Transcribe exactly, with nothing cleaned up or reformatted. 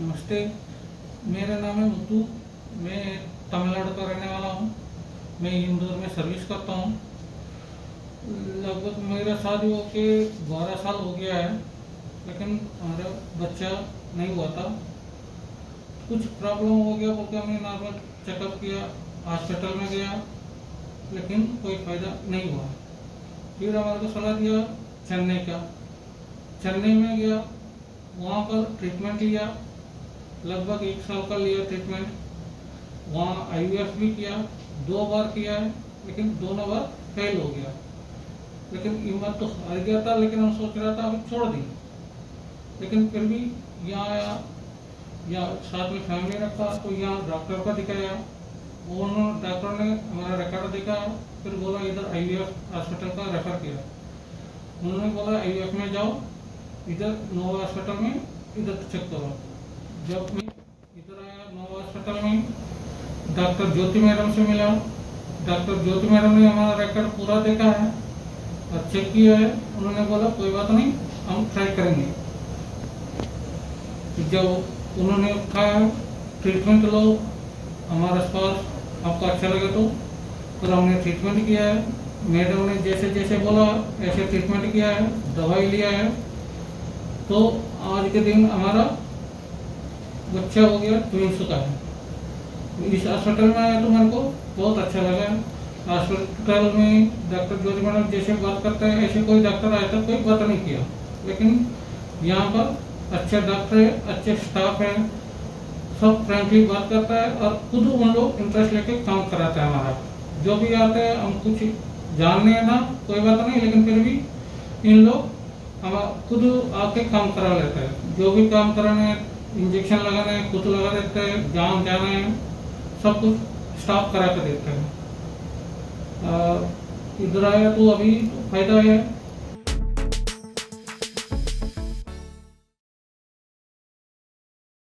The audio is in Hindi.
नमस्ते, मेरा नाम है मुत्तू। मैं तमिलनाडु का रहने वाला हूँ। मैं इंदौर में सर्विस करता हूँ। लगभग मेरा शादी हो के बारह साल हो गया है, लेकिन हमारा बच्चा नहीं हुआ था। कुछ प्रॉब्लम हो गया बोलकर हमने नॉर्मल चेकअप किया, हॉस्पिटल में गया, लेकिन कोई फायदा नहीं हुआ। फिर हमारे को सलाह दिया चेन्नई का। चेन्नई में गया, वहाँ पर ट्रीटमेंट लिया, लगभग एक साल का लिया ट्रीटमेंट। वहाँ आई यू एफ भी किया, दो बार किया है, लेकिन दोनों बार फेल हो गया। लेकिन हिम्मत तो हार गया था, लेकिन हम सोच रहा था हम छोड़ दें, लेकिन फिर भी यहाँ आया, या साथ में फैमिली रखा, तो यहाँ डॉक्टर को दिखाया। उन्होंने डॉक्टर ने हमारा रिकॉर्ड देखा, फिर बोला इधर आई यू एफ हॉस्पिटल का रेफर किया। उन्होंने बोला आई यू एफ में जाओ, इधर नोवा हॉस्पिटल में इधर चेक करो। जब मैं इधर आया नोवा हॉस्पिटल में, डॉक्टर ज्योति मैडम से मिला। डॉक्टर ज्योति मैडम ने हमारा रिकॉर्ड पूरा देखा है और चेक किया है। उन्होंने बोला कोई बात नहीं, हम ट्राई करेंगे। जब उन्होंने कहा ट्रीटमेंट लो, हमारा स्वास्थ्य आपको अच्छा लगे तो, फिर हमने ट्रीटमेंट किया है। मैडम ने जैसे जैसे बोला ऐसे ट्रीटमेंट किया है, दवाई लिया है। तो आज के दिन हमारा बच्चा हो गया ट्विंस का है। इस हॉस्पिटल में आया तो मेरे को बहुत अच्छा लगा। हॉस्पिटल में डॉक्टर ज्योति मैडम जैसे बात करते हैं, ऐसे कोई डॉक्टर आज तक कोई बात नहीं किया। लेकिन यहाँ पर अच्छे डॉक्टर है, अच्छे स्टाफ है, सब फ्रेंकली बात करता है और खुद उन लोग इंटरेस्ट लेके काम कराता है। हमारा जो भी आता है, हम कुछ जानने हैं ना, कोई बात नहीं, लेकिन फिर भी इन लोग हम खुद आके काम करा लेते हैं। जो भी काम कराना है, इंजेक्शन लगाना है, खुद लगा देते हैं। जहाँ जाना है सब कुछ स्टाफ करा कर देते हैं। इधर आया तो अभी फायदा है।